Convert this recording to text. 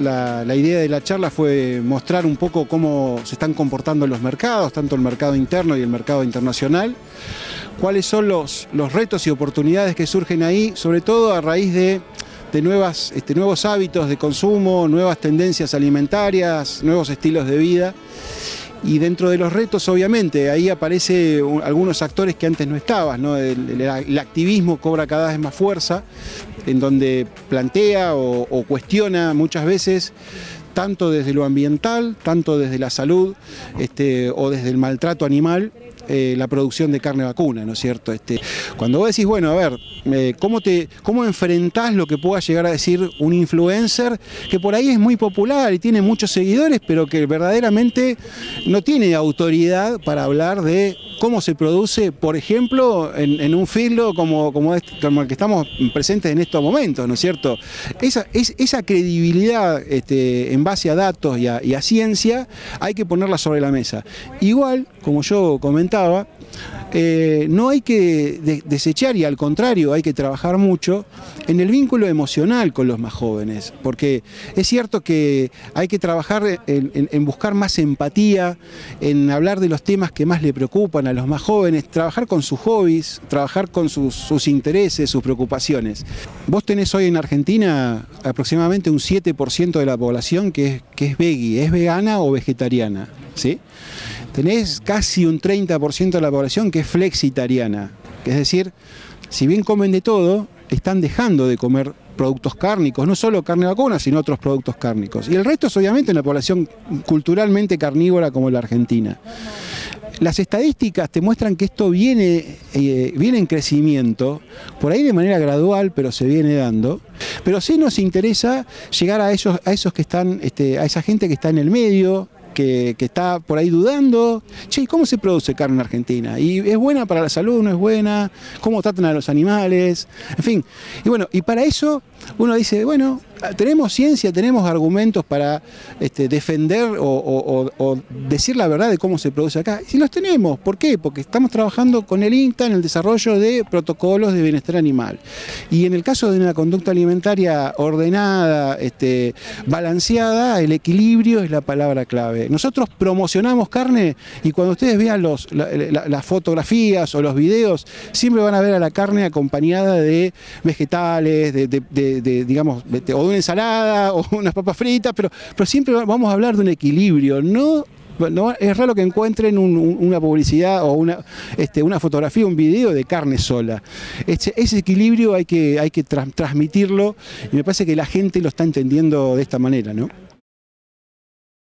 la idea de la charla fue mostrar un poco cómo se están comportando los mercados, tanto el mercado interno y el mercado internacional, cuáles son los retos y oportunidades que surgen ahí, sobre todo a raíz de nuevos hábitos de consumo, nuevas tendencias alimentarias, nuevos estilos de vida. Y dentro de los retos, obviamente, ahí aparece algunos actores que antes no estaban, ¿no? El activismo cobra cada vez más fuerza, en donde plantea o cuestiona muchas veces, tanto desde lo ambiental, tanto desde la salud o desde el maltrato animal, la producción de carne vacuna, ¿no es cierto? Cuando vos decís, bueno, a ver, ¿cómo enfrentás lo que pueda llegar a decir un influencer que por ahí es muy popular y tiene muchos seguidores, pero que verdaderamente no tiene autoridad para hablar de cómo se produce, por ejemplo, en un filo como el que estamos presentes en estos momentos, ¿no es cierto? Esa credibilidad en base a datos y a ciencia hay que ponerla sobre la mesa. Igual, como yo comentaba, no hay que desechar, y al contrario, hay que trabajar mucho en el vínculo emocional con los más jóvenes, porque es cierto que hay que trabajar en buscar más empatía, en hablar de los temas que más le preocupan a los más jóvenes, trabajar con sus hobbies, trabajar con sus intereses, sus preocupaciones. Vos tenés hoy en Argentina aproximadamente un 7% de la población que es veggie, es vegana o vegetariana, ¿sí? Tenés casi un 30% de la población que es flexitariana, es decir, si bien comen de todo, están dejando de comer productos cárnicos, no solo carne vacuna, sino otros productos cárnicos. Y el resto es obviamente una población culturalmente carnívora como la argentina. Las estadísticas te muestran que esto viene en crecimiento, por ahí de manera gradual, pero se viene dando. Pero sí nos interesa llegar a esos que están, a esa gente que está en el medio, que está por ahí dudando, che, ¿cómo se produce carne en Argentina? ¿Y es buena para la salud? ¿No es buena? ¿Cómo tratan a los animales? En fin, y bueno, y para eso uno dice, bueno, tenemos ciencia, tenemos argumentos para defender o decir la verdad de cómo se produce acá. Y si los tenemos, ¿por qué? Porque estamos trabajando con el INTA en el desarrollo de protocolos de bienestar animal. Y en el caso de una conducta alimentaria ordenada, balanceada, el equilibrio es la palabra clave. Nosotros promocionamos carne y cuando ustedes vean las fotografías o los videos, siempre van a ver a la carne acompañada de vegetales, o de una ensalada o unas papas fritas, pero siempre vamos a hablar de un equilibrio. No es raro que encuentren una publicidad o una fotografía, un video de carne sola. Ese equilibrio hay que transmitirlo, y me parece que la gente lo está entendiendo de esta manera, ¿no?